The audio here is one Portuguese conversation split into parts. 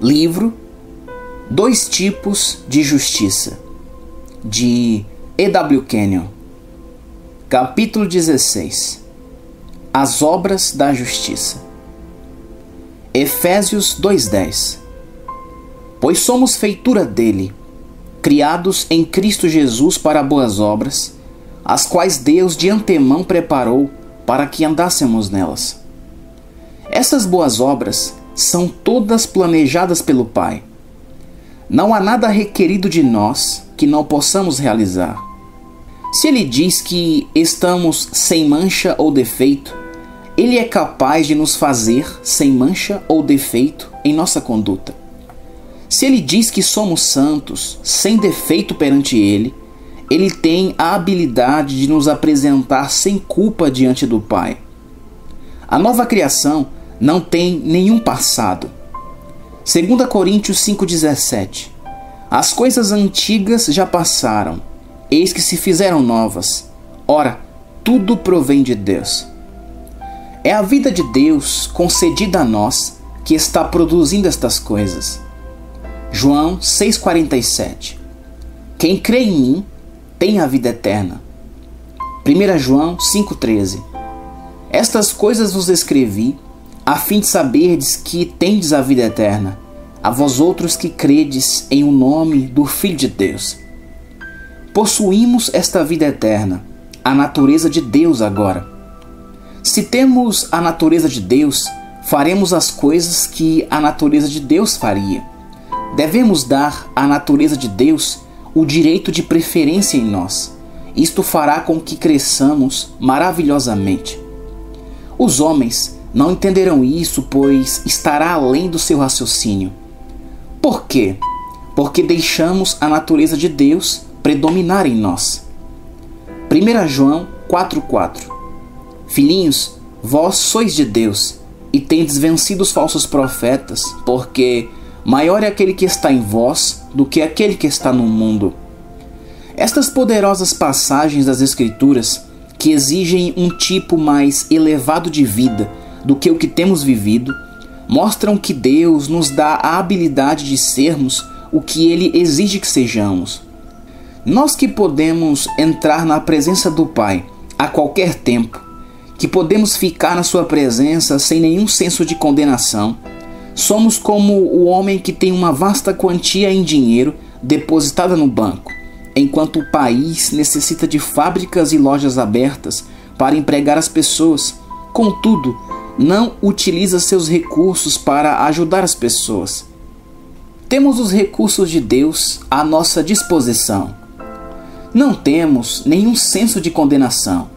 livro, Dois Tipos de Justiça, de E. W. Kenyon, capítulo 16, As Obras da Justiça. Efésios 2:10. Pois somos feitura dele, criados em Cristo Jesus para boas obras, as quais Deus de antemão preparou para que andássemos nelas. Essas boas obras são todas planejadas pelo Pai. Não há nada requerido de nós que não possamos realizar. Se Ele diz que estamos sem mancha ou defeito, Ele é capaz de nos fazer sem mancha ou defeito em nossa conduta. Se Ele diz que somos santos, sem defeito perante Ele, Ele tem a habilidade de nos apresentar sem culpa diante do Pai. A nova criação não tem nenhum passado. 2 Coríntios 5:17. As coisas antigas já passaram, eis que se fizeram novas. Ora, tudo provém de Deus. É a vida de Deus concedida a nós que está produzindo estas coisas. João 6:47. Quem crê em mim tem a vida eterna. 1 João 5:13. Estas coisas vos escrevi a fim de saberdes que tendes a vida eterna, a vós outros que credes em o nome do Filho de Deus. Possuímos esta vida eterna, a natureza de Deus agora. Se temos a natureza de Deus, faremos as coisas que a natureza de Deus faria. Devemos dar à natureza de Deus o direito de preferência em nós. Isto fará com que cresçamos maravilhosamente. Os homens não entenderão isso, pois estará além do seu raciocínio. Por quê? Porque deixamos a natureza de Deus predominar em nós. 1 João 4:4. Filhinhos, vós sois de Deus, e tendes vencido os falsos profetas, porque maior é aquele que está em vós do que aquele que está no mundo. Estas poderosas passagens das Escrituras, que exigem um tipo mais elevado de vida do que o que temos vivido, mostram que Deus nos dá a habilidade de sermos o que Ele exige que sejamos. Nós que podemos entrar na presença do Pai a qualquer tempo, que podemos ficar na sua presença sem nenhum senso de condenação, somos como o homem que tem uma vasta quantia em dinheiro depositada no banco, enquanto o país necessita de fábricas e lojas abertas para empregar as pessoas. Contudo, não utiliza seus recursos para ajudar as pessoas. Temos os recursos de Deus à nossa disposição. Não temos nenhum senso de condenação.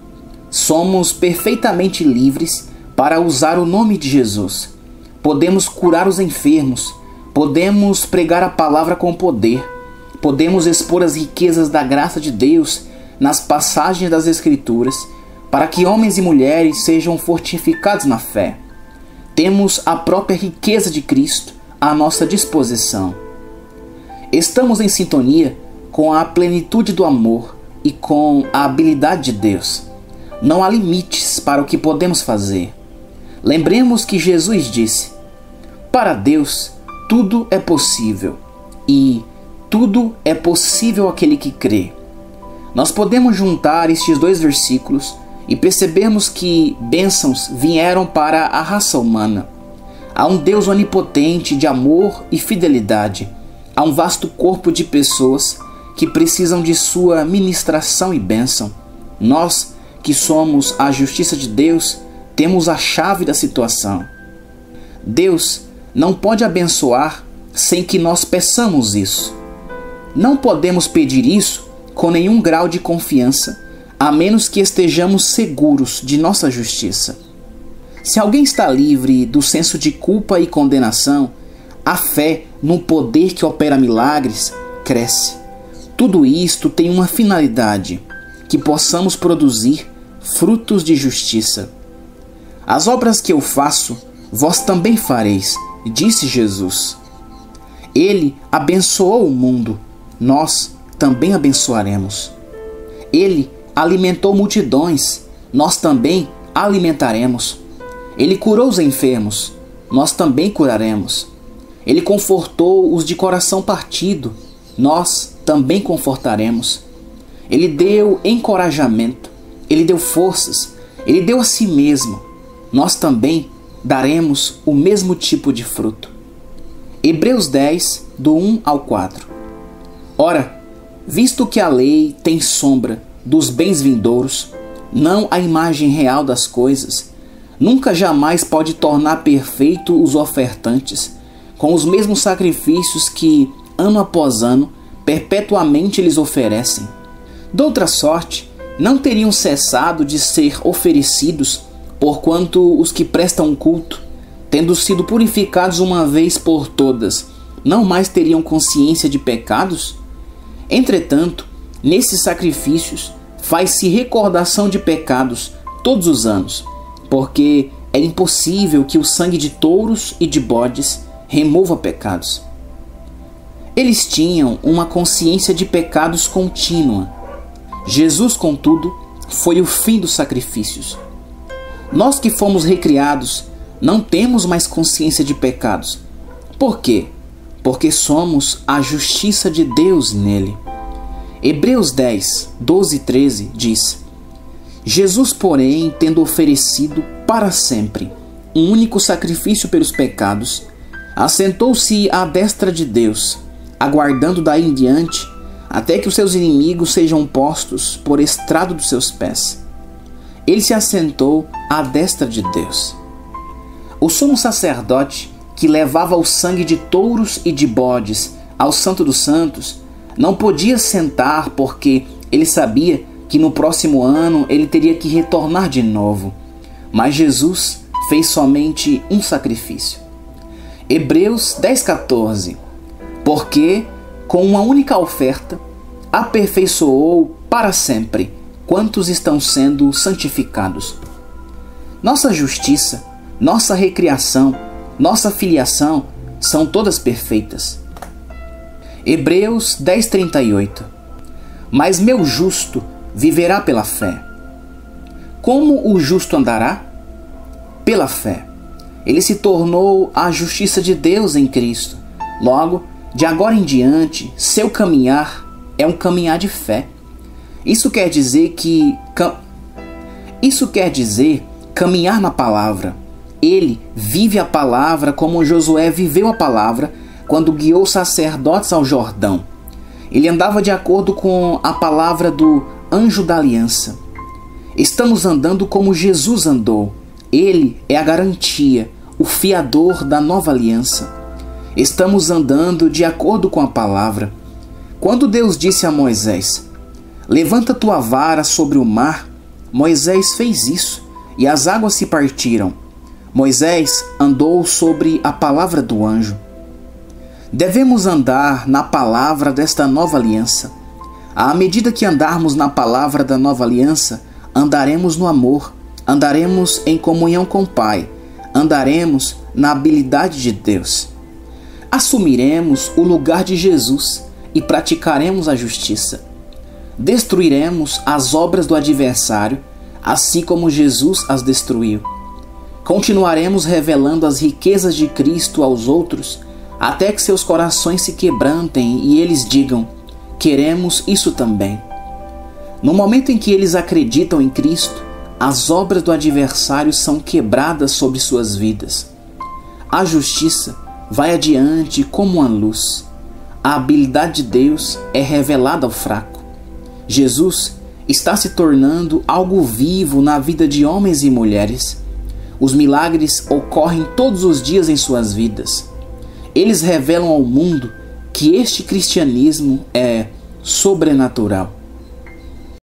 Somos perfeitamente livres para usar o nome de Jesus. Podemos curar os enfermos, podemos pregar a palavra com poder, podemos expor as riquezas da graça de Deus nas passagens das Escrituras, para que homens e mulheres sejam fortificados na fé. Temos a própria riqueza de Cristo à nossa disposição. Estamos em sintonia com a plenitude do amor e com a habilidade de Deus. Não há limites para o que podemos fazer. Lembremos que Jesus disse: para Deus tudo é possível, e tudo é possível àquele que crê. Nós podemos juntar estes dois versículos e percebemos que bênçãos vieram para a raça humana. Há um Deus onipotente de amor e fidelidade. Há um vasto corpo de pessoas que precisam de sua ministração e bênção. Nós, que somos a justiça de Deus, temos a chave da situação. Deus não pode abençoar sem que nós peçamos isso. Não podemos pedir isso com nenhum grau de confiança, a menos que estejamos seguros de nossa justiça. Se alguém está livre do senso de culpa e condenação, a fé no poder que opera milagres cresce. Tudo isto tem uma finalidade: que possamos produzir frutos de justiça. As obras que eu faço, vós também fareis, disse Jesus. Ele abençoou o mundo, nós também abençoaremos. Ele alimentou multidões, nós também alimentaremos. Ele curou os enfermos, nós também curaremos. Ele confortou os de coração partido, nós também confortaremos. Ele deu encorajamento, ele deu forças, ele deu a si mesmo. Nós também daremos o mesmo tipo de fruto. Hebreus 10, do 1 ao 4. Ora, visto que a lei tem sombra dos bens vindouros, não a imagem real das coisas, nunca jamais pode tornar perfeito os ofertantes, com os mesmos sacrifícios que, ano após ano, perpetuamente eles oferecem. Doutra sorte, não teriam cessado de ser oferecidos, porquanto os que prestam culto, tendo sido purificados uma vez por todas, não mais teriam consciência de pecados? Entretanto, nesses sacrifícios, faz-se recordação de pecados todos os anos, porque é impossível que o sangue de touros e de bodes remova pecados. Eles tinham uma consciência de pecados contínua. Jesus, contudo, foi o fim dos sacrifícios. Nós que fomos recriados não temos mais consciência de pecados. Por quê? Porque somos a justiça de Deus nele. Hebreus 10, 12 e 13 diz: Jesus, porém, tendo oferecido para sempre um único sacrifício pelos pecados, assentou-se à destra de Deus, aguardando daí em diante até que os seus inimigos sejam postos por estrado dos seus pés. Ele se assentou à destra de Deus. O sumo sacerdote, que levava o sangue de touros e de bodes ao Santo dos Santos, não podia sentar, porque ele sabia que no próximo ano ele teria que retornar de novo. Mas Jesus fez somente um sacrifício. Hebreus 10,14: porque com uma única oferta aperfeiçoou para sempre quantos estão sendo santificados. Nossa justiça, nossa recriação, nossa filiação são todas perfeitas. Hebreus 10,38: mas meu justo viverá pela fé. Como o justo andará? Pela fé. Ele se tornou a justiça de Deus em Cristo. Logo, de agora em diante, seu caminhar é um caminhar de fé. Isso quer dizer caminhar na palavra. Ele vive a palavra como Josué viveu a palavra quando guiou sacerdotes ao Jordão. Ele andava de acordo com a palavra do anjo da aliança. Estamos andando como Jesus andou. Ele é a garantia, o fiador da nova aliança. Estamos andando de acordo com a palavra. Quando Deus disse a Moisés: levanta tua vara sobre o mar, Moisés fez isso, e as águas se partiram. Moisés andou sobre a palavra do anjo. Devemos andar na palavra desta nova aliança. À medida que andarmos na palavra da nova aliança, andaremos no amor, andaremos em comunhão com o Pai, andaremos na habilidade de Deus. Assumiremos o lugar de Jesus e praticaremos a justiça. Destruiremos as obras do adversário, assim como Jesus as destruiu. Continuaremos revelando as riquezas de Cristo aos outros, até que seus corações se quebrantem e eles digam: queremos isso também. No momento em que eles acreditam em Cristo, as obras do adversário são quebradas sobre suas vidas. A justiça vai adiante como uma luz. A habilidade de Deus é revelada ao fraco. Jesus está se tornando algo vivo na vida de homens e mulheres. Os milagres ocorrem todos os dias em suas vidas. Eles revelam ao mundo que este cristianismo é sobrenatural.